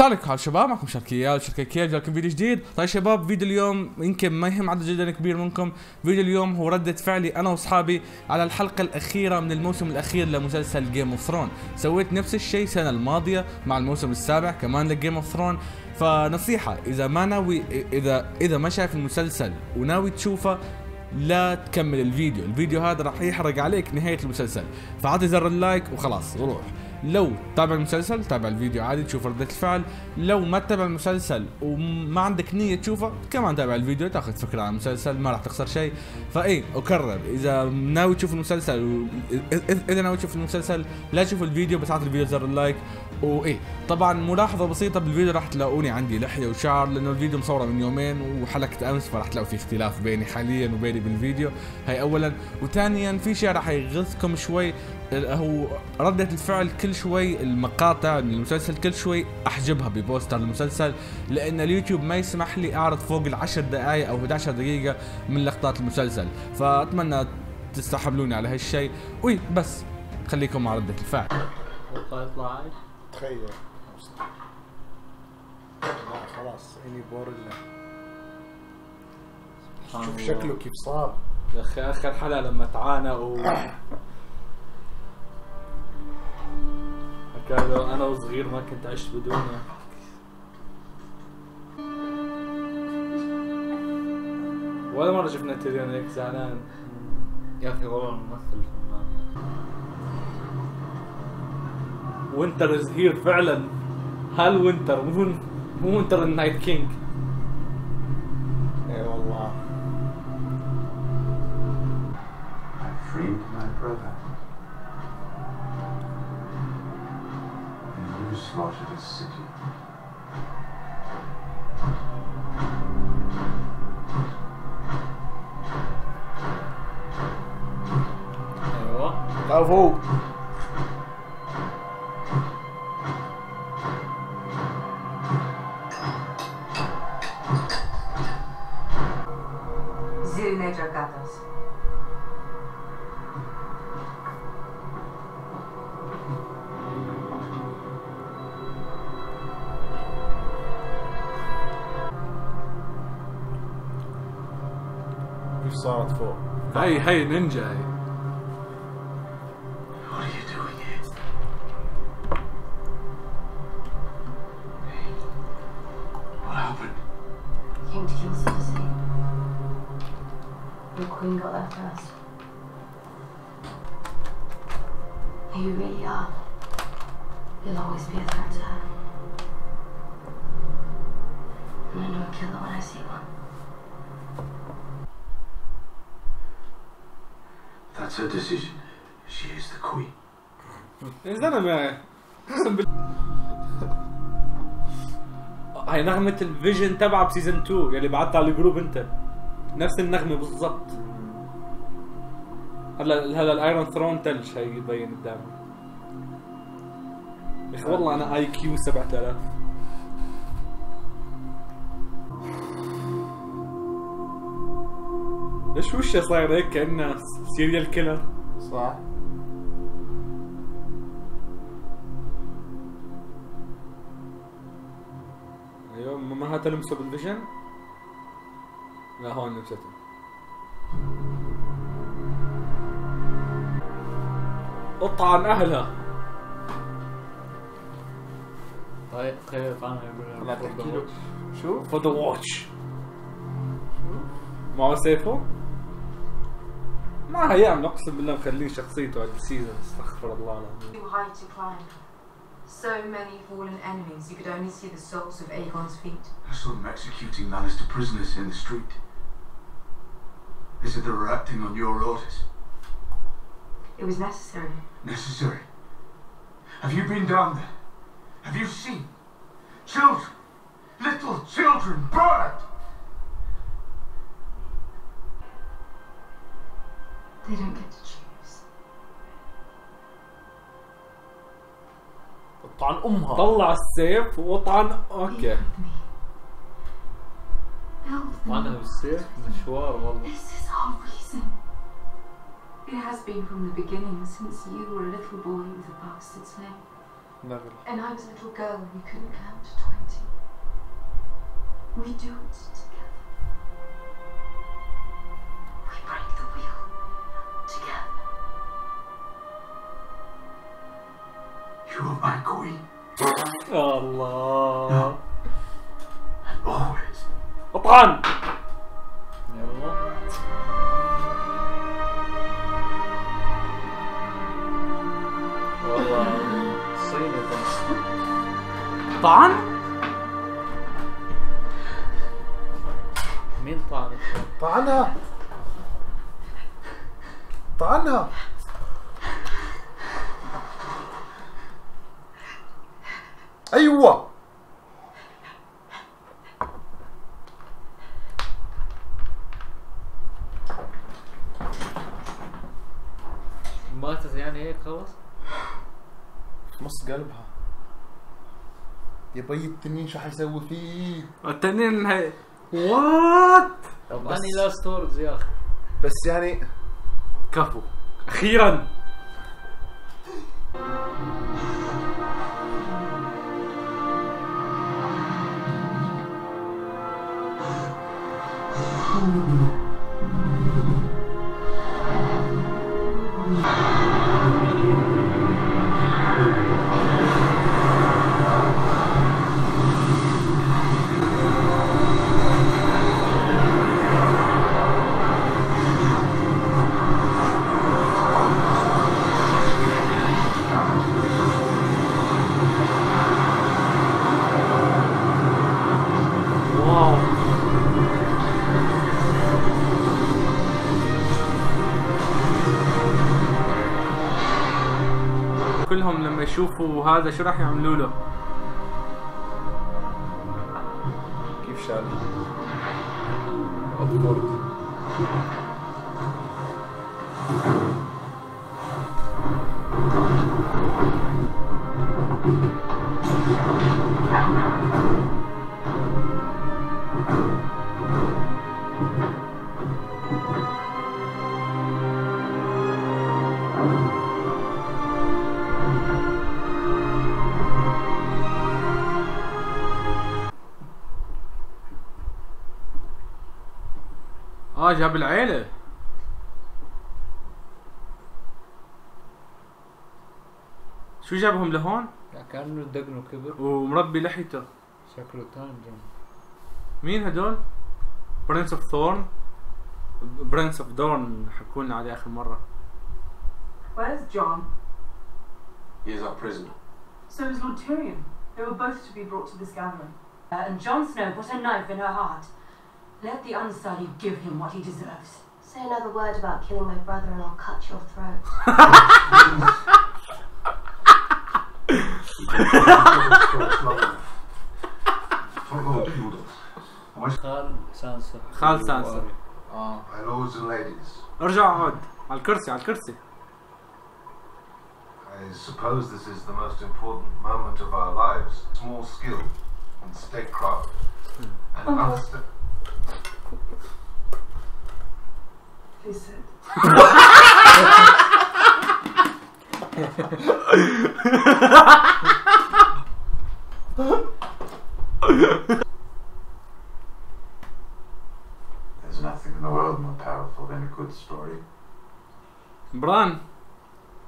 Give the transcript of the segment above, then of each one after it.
تارك حال شباب معكم شركيال شركة كيال جالكم فيديو جديد. طيب شباب فيديو اليوم يمكن ما يهم عدد جدا كبير منكم. فيديو اليوم هو ردة فعلي انا واصحابي على الحلقة الاخيرة من الموسم الاخير لمسلسل جيم اوف ثرون. سويت نفس الشيء السنة الماضية مع الموسم السابع كمان لجيم اوف ثرون. فنصيحة اذا ما ناوي اذا ما شايف المسلسل وناوي تشوفه لا تكمل الفيديو، الفيديو هذا راح يحرق عليك نهاية المسلسل، فعطي زر اللايك وخلاص وروح. لو تابع المسلسل تابع الفيديو عادي تشوف ردة الفعل، لو ما تابع المسلسل وما عندك نية تشوفه كمان تابع الفيديو تاخذ فكرة عن المسلسل ما راح تخسر شيء. فاي اكرر اذا ناوي تشوف المسلسل لا تشوف الفيديو بس اعطي الفيديو زر اللايك. واي طبعا ملاحظة بسيطة بالفيديو راح تلاقوني عندي لحية وشعر لانه الفيديو مصورة من يومين وحلقة امس، فراح تلاقوا في اختلاف بيني حاليا وبيني بالفيديو هاي اولا، وثانيا في شيء راح يغثكم شوي هو ردة الفعل كل شوي المقاطع من المسلسل كل شوي احجبها ببوستر المسلسل لان اليوتيوب ما يسمح لي اعرض فوق العشر دقائق او 11 دقيقة من لقطات المسلسل، فاتمنى تستحملوني على هالشيء. بس خليكم مع ردة الفعل. تخيل خلاص اني بوريلا شوف شكله كيف صار يا اخي اخر حلقة لما تعانى انا وصغير ما كنت عشت بدونه. ولا مرة شفنا تيريون هيك زعلان يا اخي والله ممثل فنان. وينتر از هير فعلا، هل وينتر مو وينتر النايت كينج. اي والله. I freed my brother. You slaughtered his city. أيوة. برافو. زينة جاكاتس. صارت فوق هاي نينجا هاي. That's her decision. She is the queen. Is that a man? هاي نغمة الفيجن تبعها بسيزون 2 يلي بعتها على الجروب انت. نفس النغمة بالضبط. هلا الايرون ثرون تلج هي يبين قدامي. يا اخي والله انا اي كيو 7000. ليش وشها صاير هيك كأنها سيريال كيلر؟ صح ايوه ما هتلمسه بالفيجن؟ لا هون لمسته اطعن اهلها. طيب خير عنها يقول لها تحكي له شو؟ فور ذا واتش معه سيفه؟ ما هيعمل اقسم بالله مخليه شخصيته على السيزون استغفر الله العظيم. Too high to climb. So many fallen enemies you could only see the soles of Aegon's feet. I saw them executing Lannister prisoners in the street. They said they were acting on your orders. It was necessary. Necessary? Have you been down there? Have you seen? Children! Little children burned! They don't get to choose. طعن أمها. طلع السيف وطعن أوكي. طعنها بالسيف مشوار والله. This is our reason. It has been from the beginning since you were a little boy with a bastard's name. And I was a little girl who couldn't count to 20. We do it together. We break the wheel together. You are my queen. Allah. And always. Upon. طعن؟ مين طعنها؟ طعنها طعنها ايوه ماتت يعني هيك خلص؟ نص قلبها يا بي التنين شو حيسوي فيه؟ التنين هي وات؟ اني لا ستورز يا اخي بس يعني كفو اخيرا كلهم لما يشوفوا هذا شو راح يعملوا له؟ كيف شال؟ أبورد جاب العيلة شو جابهم لهون؟ كانوا دقنه كبر ومربي لحيته شكله تانجن مين هدول؟ برنس اوف ثورن برنس اوف دورن حكوا لنا عليه آخر مرة Where's John? He is our prisoner. So is Lord Tyrion. They were both to be brought to this gathering. And John Snow put a knife in her heart. Let the Unsullied give him what he deserves. Say another word about killing my brother and I'll cut your throat. خال سانسا خال سانسا My lords and ladies. ارجع اقعد على الكرسي على الكرسي. I suppose this is the most important moment of our lives. Small skill and statecraft and master. He said. There's nothing in the world more powerful than a good story. Bran.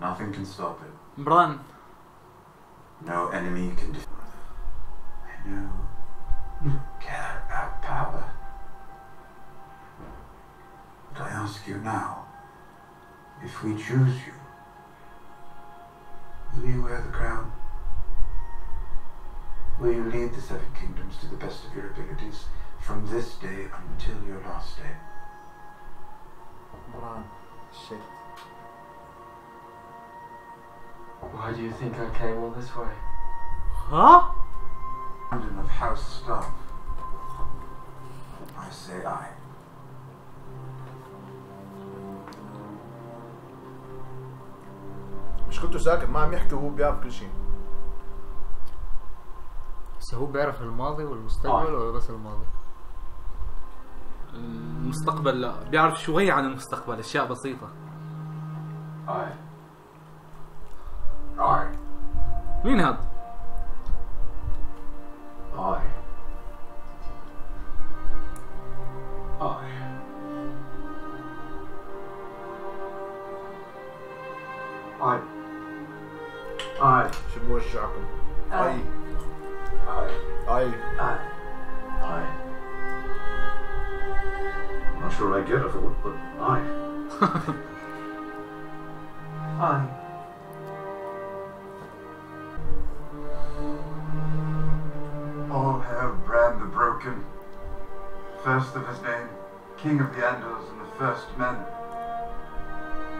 Nothing can stop it. Bran. No enemy can defeat it. I know. Care about power. I ask you now, if we choose you, will you wear the crown? Will you lead the Seven Kingdoms to the best of your abilities from this day until your last day? Bran, shit. Why do you think I came all this way? Huh? London of House Stark. I say I. مش كنتوا ساكت ما عم يحكوا وهو بيعرف كل شيء. بس هو بيعرف الماضي والمستقبل ولا بس الماضي؟ المستقبل لا، بيعرف شوي عن المستقبل، اشياء بسيطة. مين هذا؟ shock him. Aye. Aye. Aye. Aye. Aye. I'm not sure I get it, but aye. Aye. All hail Bran the Broken, first of his name, King of the Andals and the First Men,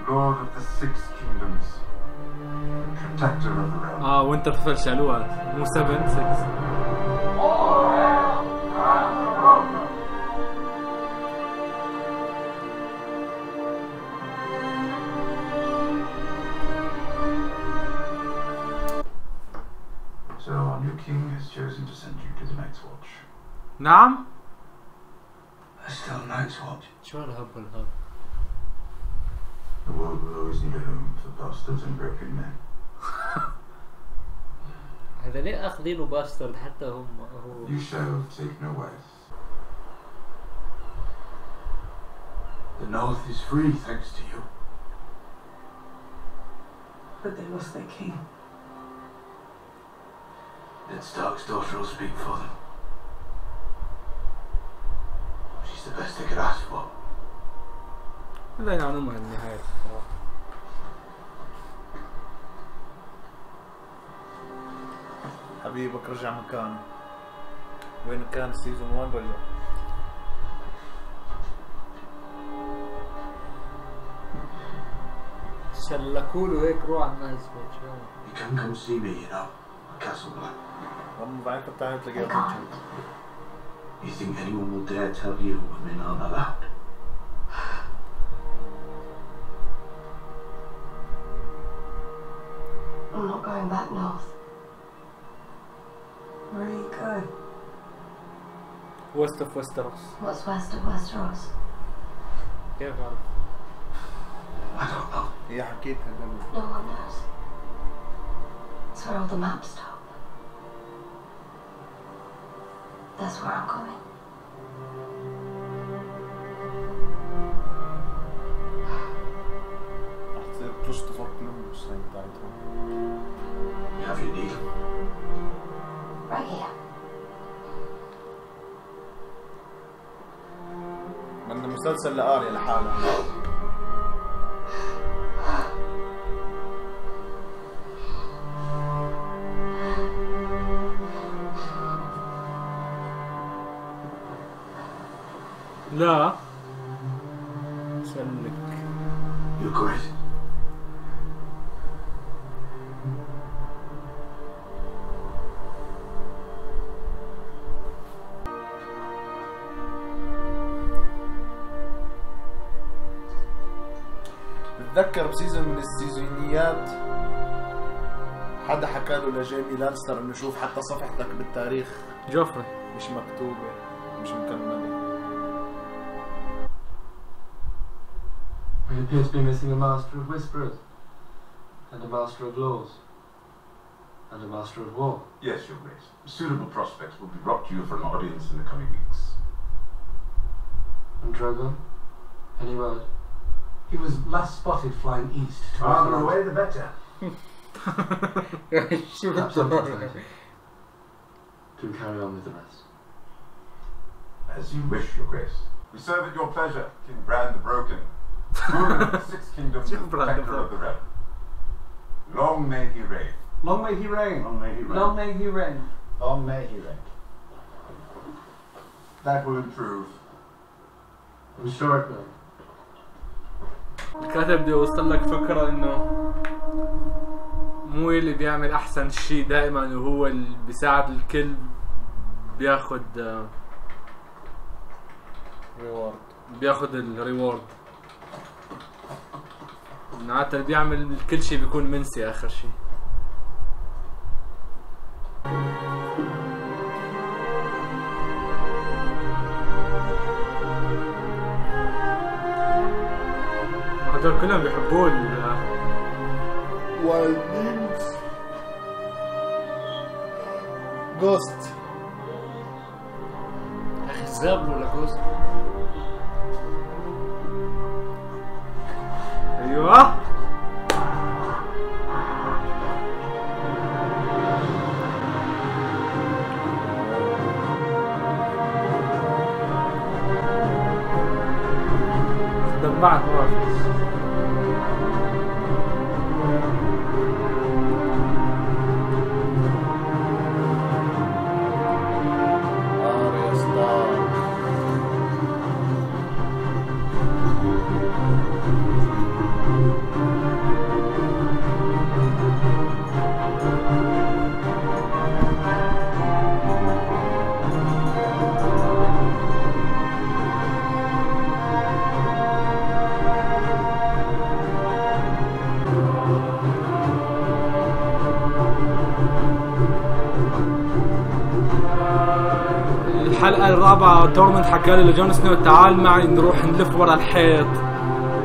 Lord of the Six Kingdoms, Protector of the Realm. Winterfell شالوها مو 7-6. All hail Bran the Broken. So our new king has chosen to send you to the Night's Watch. نعم. There's still Night's Watch. شو الهب والهب؟ The world will always need a home for bastards and broken men. هذا ليه أخذينه باسترد حتى هم هو. You shall take no wife. The north is free thanks to you. But they lost their king. Then Stark's daughter will speak for them. She's the best they could ask for. لا يعنون عن النهاية. حبيبك رجع مكانه. وين كان سيزون 1 برجع؟ شلكوله هيك روح على النايس واتش. You can come see me, you know. You think anyone will dare tell you women aren't allowed? I'm not going back north. Where are you going? West of Westeros. What's west of Westeros? Yeah, well. I don't know. Yeah, I get that. No one knows. It's where all the maps stop. That's where I'm going. You have your needle. Right here. من مسلسل لآريا لحالها. لا سلك يقعد بتذكر بسيزون من السيزونيات حدا حكى له لجيمي لانستر انه شوف حتى صفحتك بالتاريخ جوفري مش مكتوبه مش مكمله. We appear to be missing a master of whisperers, and a master of laws, and a master of war. Yes, Your Grace. Suitable prospects will be brought to you for an audience in the coming weeks. Androgo, any word? He was last spotted flying east. Far away the better. To carry on with the rest. As you wish, Your Grace. We serve at your pleasure, King Bran the Broken. Ruler of the Six Kingdoms and Protector of the Realm. Long may he reign. Long may he reign. Long may he reign. Long may he reign. Long may he reign. That will improve. I'm sure it will. الكاتب بده يوصل لك فكرة إنه مو اللي بيعمل أحسن شيء دائما وهو اللي بيساعد الكل بياخد ريورد. بياخد الريورد. معناتها اللي بيعمل كل شيء بيكون منسي اخر شيء. هذول كلهم بيحبوا والميمز جوست اخزاب ولا جوست. ايوه بعد رافض. الحلقة الرابعة تورمنت حكى له جون سنو تعال معي نروح نلف ورا الحيط.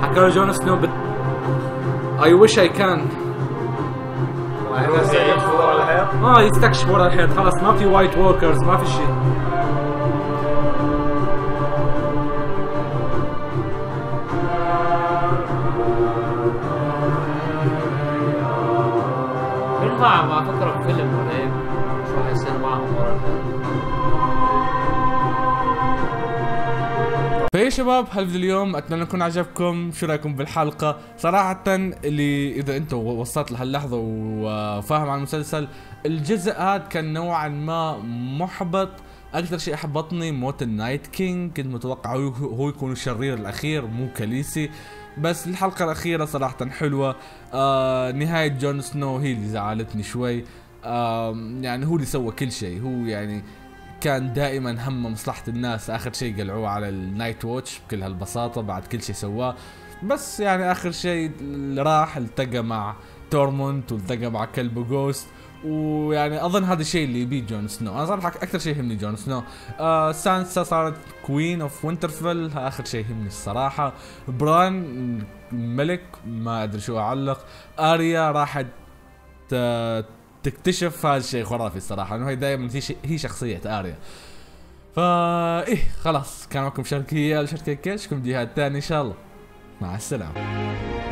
حكى له جون سنو اي ويش اي كان يستكشفوا ورا الحيط؟ يستكشفوا ورا الحيط، خلص ما في وايت ووكرز، ما في شيء. بينفع مع فكرة فيلم ولا هيك؟ شو حيصير معهم ورا الحيط؟ فيا شباب هالفيديو اليوم اتمنى يكون عجبكم، شو رايكم بالحلقه؟ صراحه اللي اذا انت وصلت لهاللحظه وفاهم عن المسلسل، الجزء هذا كان نوعا ما محبط. اكثر شيء احبطني موت النايت كينج، كنت متوقع هو يكون الشرير الاخير مو كاليسي، بس الحلقه الاخيره صراحه حلوه. نهايه جون سنو هي اللي زعلتني شوي، يعني هو اللي سوى كل شيء، هو يعني كان دائما همه مصلحة الناس. اخر شيء قلعوه على النايت ووتش بكل هالبساطة بعد كل شيء سواه، بس يعني اخر شيء راح التقى مع تورمونت والتقى مع كلبه جوست، ويعني اظن هذا الشيء اللي يبيه جون سنو. انا صراحة اكثر شيء يهمني جون سنو. سانسا صارت كوين اوف وينترفيل، اخر شيء يهمني الصراحة. بران ملك، ما ادري شو اعلق. اريا راحت تكتشف، هذا الشيء خرافي الصراحه، انه هي دائما هي شخصيه اريا. فا ايه خلاص، كان معكم شركيه كشكم جهات ثاني ان شاء الله، مع السلامه.